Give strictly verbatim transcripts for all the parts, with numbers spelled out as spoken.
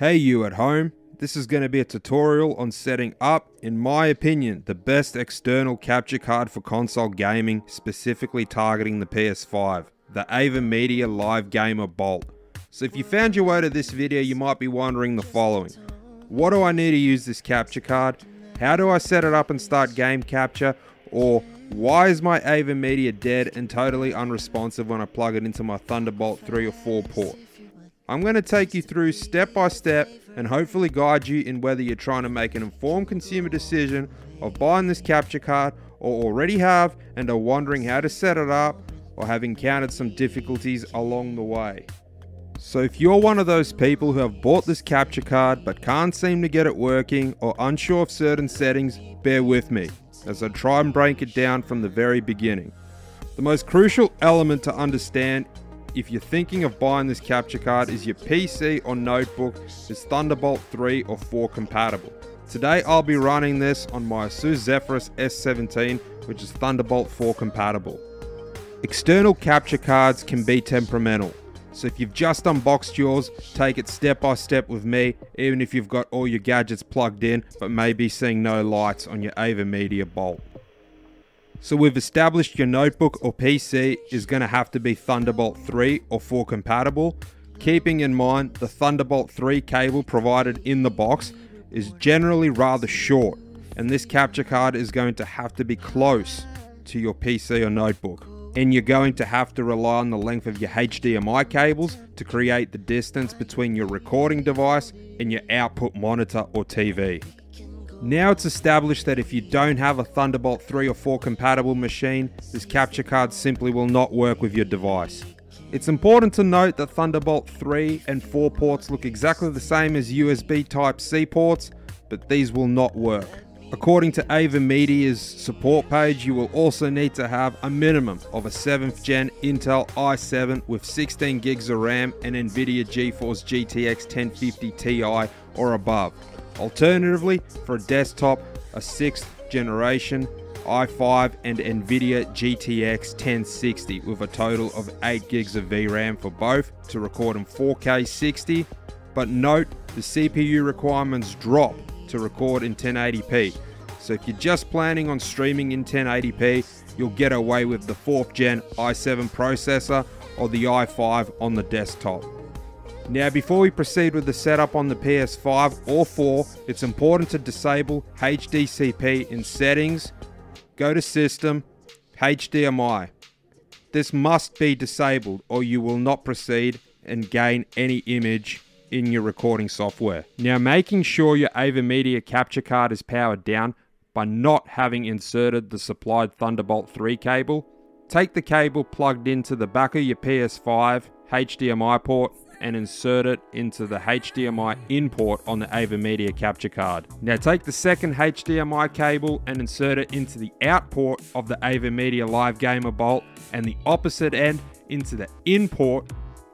Hey you at home, this is going to be a tutorial on setting up, in my opinion, the best external capture card for console gaming, specifically targeting the P S five, the AverMedia Live Gamer Bolt. So if you found your way to this video, you might be wondering the following. What do I need to use this capture card? How do I set it up and start game capture? Or why is my AverMedia dead and totally unresponsive when I plug it into my Thunderbolt three or four port? I'm going to take you through step by step and hopefully guide you in whether you're trying to make an informed consumer decision of buying this capture card or already have and are wondering how to set it up or have encountered some difficulties along the way. So if you're one of those people who have bought this capture card but can't seem to get it working or unsure of certain settings, bear with me as I try and break it down from the very beginning. The most crucial element to understand if you're thinking of buying this capture card is your P C or notebook is Thunderbolt three or four compatible. Today I'll be running this on my Asus Zephyrus S seventeen, which is Thunderbolt four compatible. External capture cards can be temperamental, so if you've just unboxed yours, take it step by step with me, even if you've got all your gadgets plugged in but maybe seeing no lights on your AverMedia Bolt. So we've established your notebook or P C is going to have to be Thunderbolt three or four compatible, keeping in mind the Thunderbolt three cable provided in the box is generally rather short, and this capture card is going to have to be close to your P C or notebook, and you're going to have to rely on the length of your H D M I cables to create the distance between your recording device and your output monitor or T V. Now it's established that if you don't have a Thunderbolt three or four compatible machine, this capture card simply will not work with your device. It's important to note that Thunderbolt three and four ports look exactly the same as U S B Type C ports, but these will not work. According to AverMedia's support page, you will also need to have a minimum of a seventh gen Intel i seven with sixteen gigs of RAM and NVIDIA GeForce G T X ten fifty Ti or above. Alternatively, for a desktop, a sixth generation i five and NVIDIA G T X ten sixty with a total of eight gigs of V RAM for both to record in four K sixty, but note the C P U requirements drop to record in ten eighty p, so if you're just planning on streaming in ten eighty p, you'll get away with the fourth gen i seven processor or the i five on the desktop. Now, before we proceed with the setup on the P S five or four, it's important to disable H D C P in Settings, go to System, H D M I. This must be disabled or you will not proceed and gain any image in your recording software. Now, making sure your AverMedia capture card is powered down by not having inserted the supplied Thunderbolt three cable. Take the cable plugged into the back of your P S five H D M I port and insert it into the H D M I input on the AverMedia capture card. Now take the second H D M I cable and insert it into the output of the AverMedia Live Gamer Bolt and the opposite end into the input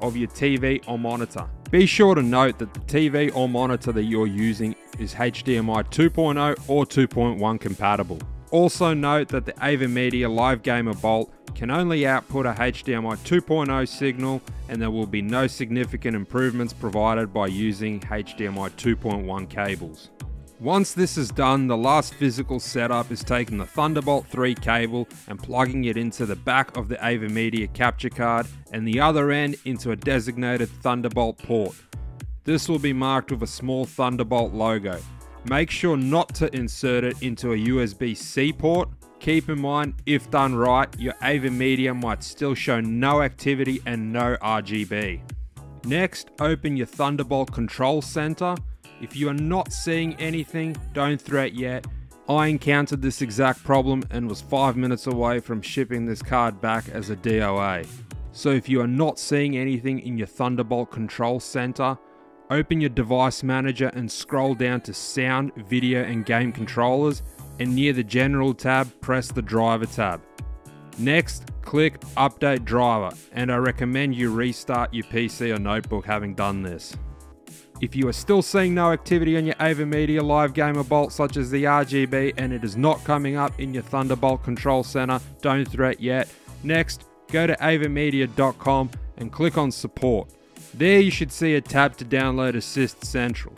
of your T V or monitor. Be sure to note that the T V or monitor that you're using is H D M I two point oh or two point one compatible. Also note that the AverMedia Live Gamer Bolt can only output a H D M I two point oh signal, and there will be no significant improvements provided by using H D M I two point one cables. Once this is done, the last physical setup is taking the Thunderbolt three cable and plugging it into the back of the AverMedia capture card and the other end into a designated Thunderbolt port. This will be marked with a small Thunderbolt logo. Make sure not to insert it into a U S B C port. Keep in mind, if done right, your AverMedia might still show no activity and no R G B. Next, open your Thunderbolt Control Center. If you are not seeing anything, don't fret yet. I encountered this exact problem and was five minutes away from shipping this card back as a D O A. So if you are not seeing anything in your Thunderbolt Control Center, open your device manager and scroll down to sound, video and game controllers, and near the general tab, press the driver tab. Next, click update driver, and I recommend you restart your P C or notebook having done this. If you are still seeing no activity on your AverMedia Live Gamer Bolt such as the R G B and it is not coming up in your Thunderbolt Control Center, don't fret yet. Next, go to AverMedia dot com and click on support. There you should see a tab to download Assist Central.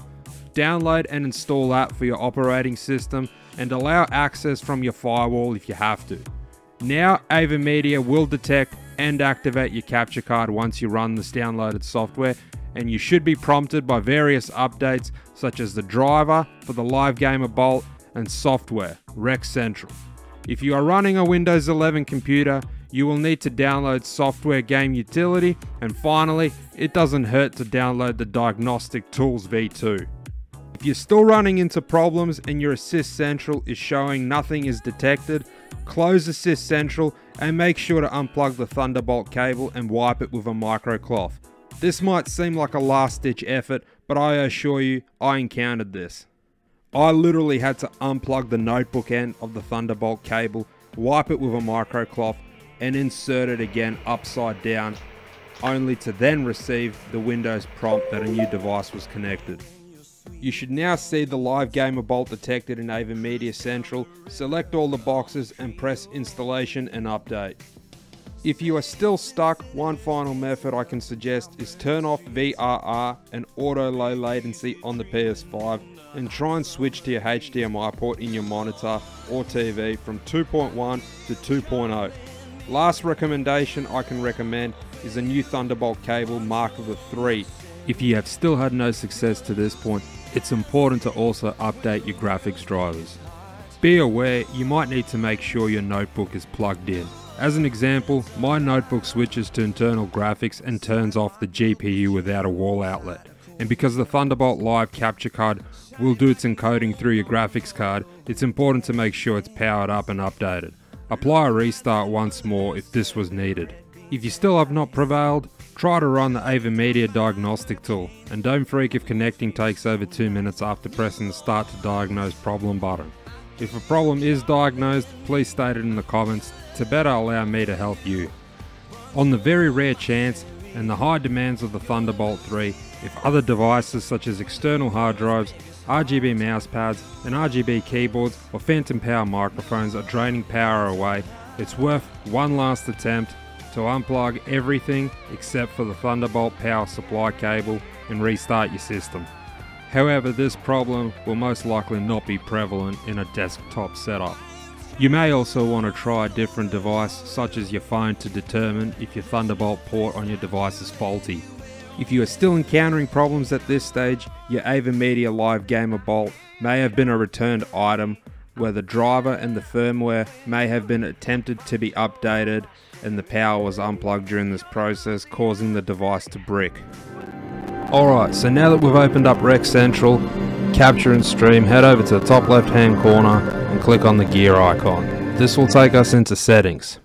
Download and install that for your operating system and allow access from your firewall if you have to. Now AverMedia will detect and activate your capture card once you run this downloaded software, and you should be prompted by various updates such as the driver for the Live Gamer Bolt and software, Rec Central. If you are running a Windows eleven computer, you will need to download software Game Utility, and finally, it doesn't hurt to download the Diagnostic Tools V two. If you're still running into problems and your Assist Central is showing nothing is detected, close Assist Central and make sure to unplug the Thunderbolt cable and wipe it with a microcloth. This might seem like a last-ditch effort, but I assure you, I encountered this. I literally had to unplug the notebook end of the Thunderbolt cable, wipe it with a microcloth, and insert it again upside down, only to then receive the Windows prompt that a new device was connected. You should now see the Live Gamer Bolt detected in AVerMedia Central. Select all the boxes and press installation and update. If you are still stuck, one final method I can suggest is turn off V R R and auto low latency on the P S five and try and switch to your H D M I port in your monitor or T V from two point one to two point oh. Last recommendation I can recommend is a new Thunderbolt cable marked with a three. If you have still had no success to this point, it's important to also update your graphics drivers. Be aware, you might need to make sure your notebook is plugged in. As an example, my notebook switches to internal graphics and turns off the G P U without a wall outlet. And because the Thunderbolt Live capture card will do its encoding through your graphics card, it's important to make sure it's powered up and updated. Apply a restart once more if this was needed. If you still have not prevailed, try to run the AVerMedia diagnostic tool, and don't freak if connecting takes over two minutes after pressing the Start to Diagnose Problem button. If a problem is diagnosed, please state it in the comments to better allow me to help you. On the very rare chance and the high demands of the Thunderbolt three, if other devices such as external hard drives, R G B mouse pads and R G B keyboards or phantom power microphones are draining power away, it's worth one last attempt to unplug everything except for the Thunderbolt power supply cable and restart your system. However, this problem will most likely not be prevalent in a desktop setup. You may also want to try a different device such as your phone to determine if your Thunderbolt port on your device is faulty. If you are still encountering problems at this stage, your AVerMedia Live Gamer Bolt may have been a returned item where the driver and the firmware may have been attempted to be updated and the power was unplugged during this process, causing the device to brick. Alright, so now that we've opened up Rec Central, capture and stream, head over to the top left hand corner and click on the gear icon. This will take us into settings.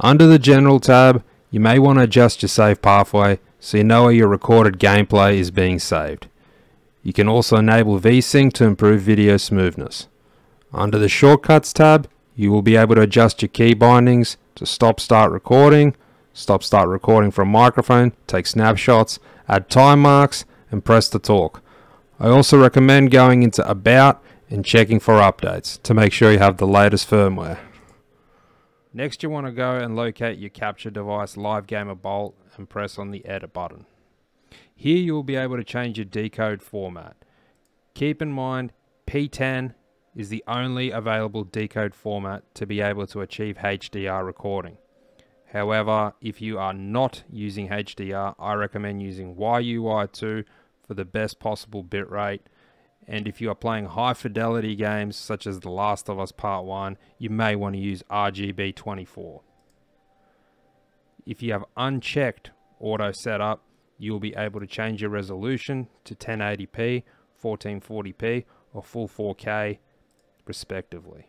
Under the general tab, you may want to adjust your save pathway so you know where your recorded gameplay is being saved. You can also enable VSync to improve video smoothness. Under the shortcuts tab, you will be able to adjust your key bindings to stop start recording, stop start recording from microphone, take snapshots, add time marks, and press to talk. I also recommend going into About and checking for updates to make sure you have the latest firmware. Next, you want to go and locate your capture device Live Gamer Bolt and press on the Edit button. Here you will be able to change your decode format. Keep in mind P zero ten is the only available decode format to be able to achieve H D R recording. However, if you are not using H D R, I recommend using Y U Y two for the best possible bitrate. And if you are playing high fidelity games such as The Last of Us Part one, you may want to use R G B twenty-four. If you have unchecked auto setup, you'll be able to change your resolution to ten eighty p, fourteen forty p, or full four K respectively.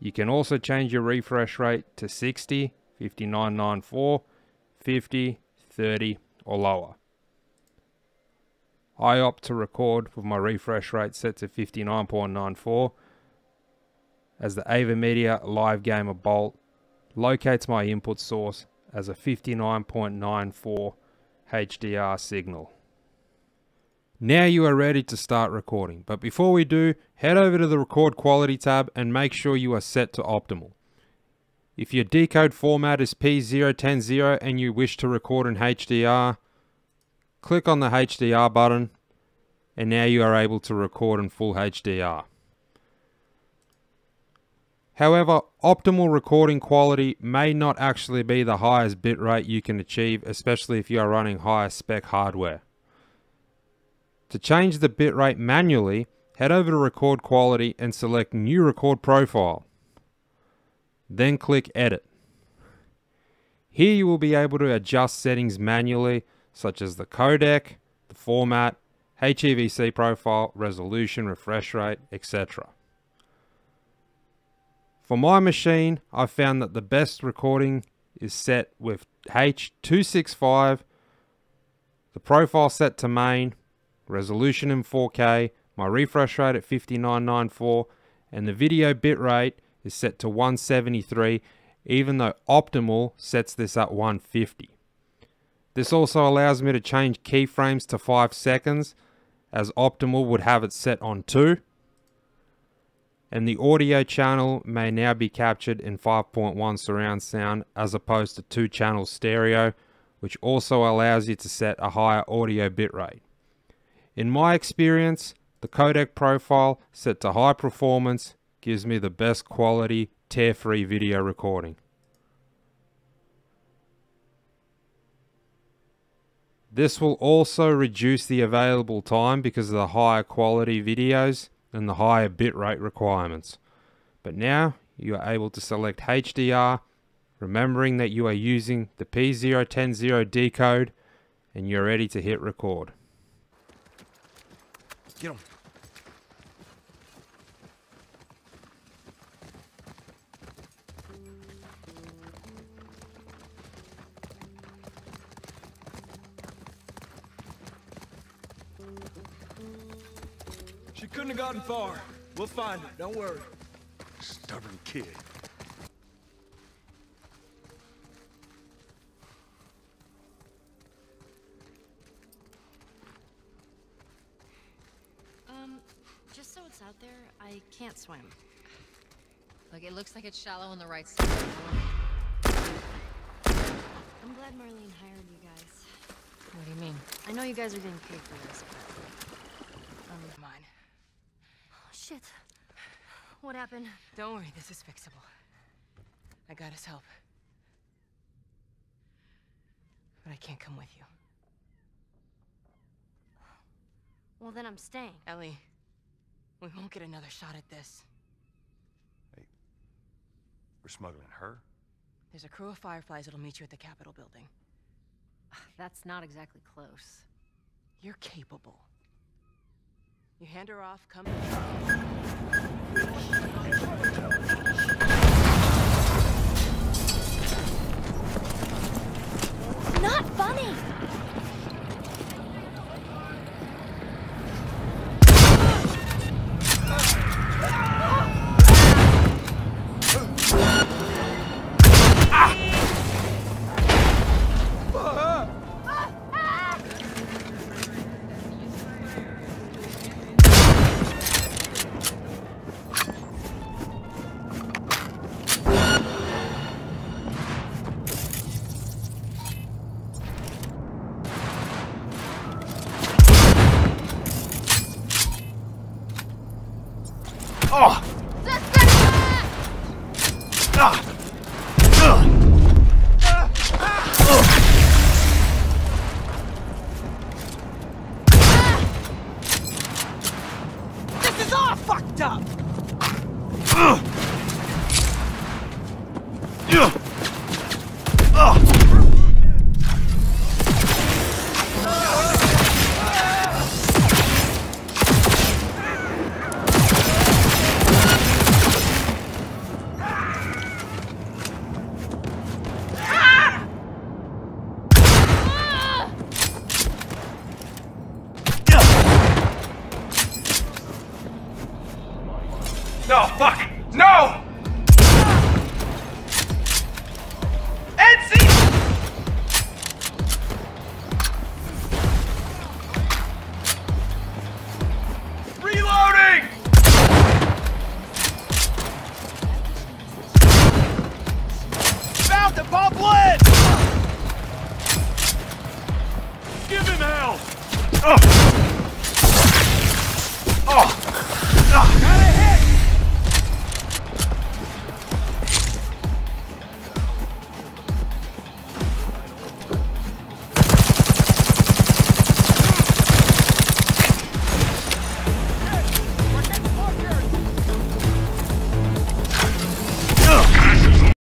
You can also change your refresh rate to sixty, fifty-nine ninety-four, fifty, thirty, or lower. I opt to record with my refresh rate set to fifty-nine point nine four, as the AVerMedia Live Gamer Bolt locates my input source as a fifty-nine point nine four H D R signal. Now you are ready to start recording, but before we do, head over to the Record Quality tab and make sure you are set to optimal. If your decode format is P zero ten and you wish to record in H D R, Click on the H D R button, and now you are able to record in full H D R. However, optimal recording quality may not actually be the highest bitrate you can achieve, especially if you are running higher spec hardware. To change the bitrate manually, head over to Record Quality and select New Record Profile. Then click Edit. Here you will be able to adjust settings manually, such as the codec, the format, H E V C profile, resolution, refresh rate, et cetera. For my machine, I found that the best recording is set with H two sixty-five, the profile set to main, resolution in four K, my refresh rate at fifty-nine ninety-four, and the video bitrate is set to one seventy-three, even though Optimal sets this at one fifty. This also allows me to change keyframes to five seconds, as Optimal would have it set on two. And the audio channel may now be captured in five point one surround sound as opposed to two channel stereo, which also allows you to set a higher audio bitrate. In my experience, the codec profile set to high performance gives me the best quality tear-free video recording. This will also reduce the available time because of the higher quality videos and the higher bitrate requirements. But now you are able to select H D R, remembering that you are using the p zero ten decode, and you're ready to hit record. Get on. She couldn't have gotten far. We'll find her, don't worry. Stubborn kid. Um, just so it's out there, I can't swim. Look, it looks like it's shallow on the right side. I'm glad Marlene hired you guys. What do you mean? I know you guys are getting paid for this, but um, mine. Shit. What happened? Don't worry, this is fixable. I got his help. But I can't come with you. Well, then I'm staying. Ellie, we won't get another shot at this. Hey, we're smuggling her? There's a crew of Fireflies that'll meet you at the Capitol building. That's not exactly close. You're capable. You hand her off, come... Not funny! Give him hell! Oh!